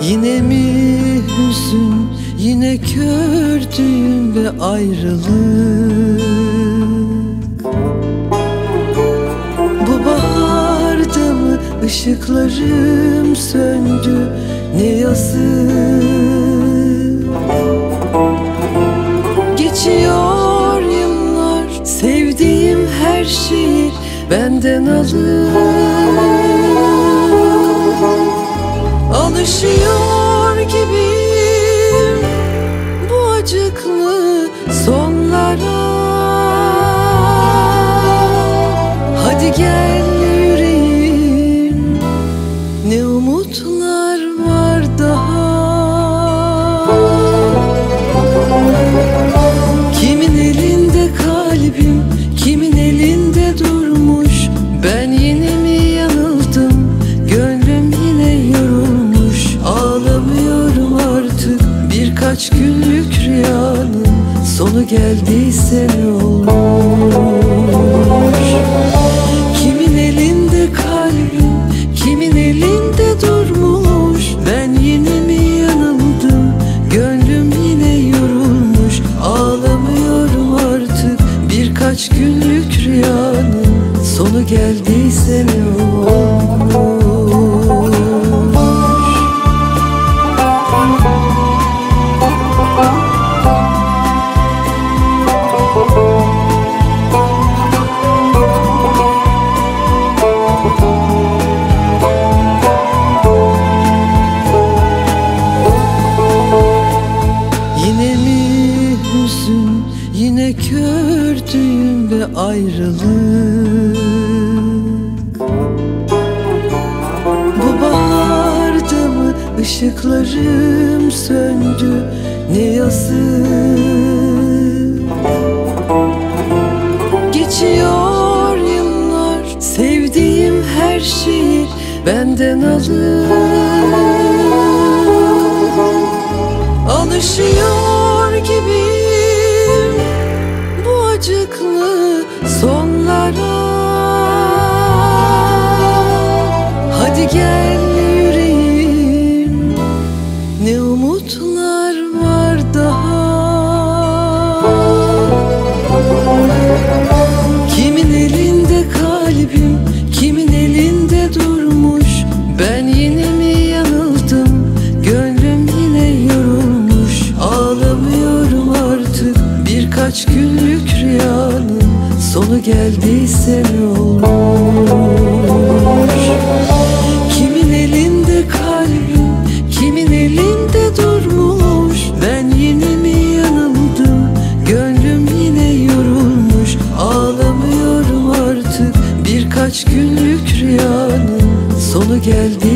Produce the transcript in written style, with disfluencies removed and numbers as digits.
Yine mi hüzün, yine kör düğüm ve ayrılık? Bu baharda mı ışıklarım söndü, ne yazık? Geçiyor yıllar, sevdiğim her şeyi benden alıp alışıyor gibiyim bu acıklı sonlara. Hadi gel yüreğim, ne umutlar var daha. Kimin elinde kalbim, kimin elinde durmuş, ben yine mi yanıldım, gönlüm yine yorulmuş. Ağlamıyorum artık birkaç günlük rüyanın, sonu geldiyse ne olmuş? Kimin elinde kalbim, kimin elinde durmuş, ben yine mi yanıldım, gönlüm yine yorulmuş. Ağlamıyorum artık birkaç günlük rüyanın, sonu geldiyse ne olmuş? Yine kör düğüm ve ayrılık. Bu baharda mı ışıklarım söndü, ne yazık? Geçiyor yıllar, sevdiğim her şeyi benden alıp alışıyor gibi acıklı sonlara. Hadi gel yüreğim, ne umutlar var daha. Kimin elinde kalbim, kimin elinde durmuş, ben yine mi yanıldım, gönlüm yine yorulmuş. Ağlamıyorum artık birkaç günlük rüyanın, sonu geldiyse ne olmuş? Kimin elinde kalbim, kimin elinde durmuş, ben yine mi yanıldım, gönlüm yine yorulmuş. Ağlamıyorum artık birkaç günlük rüyanın, sonu geldi.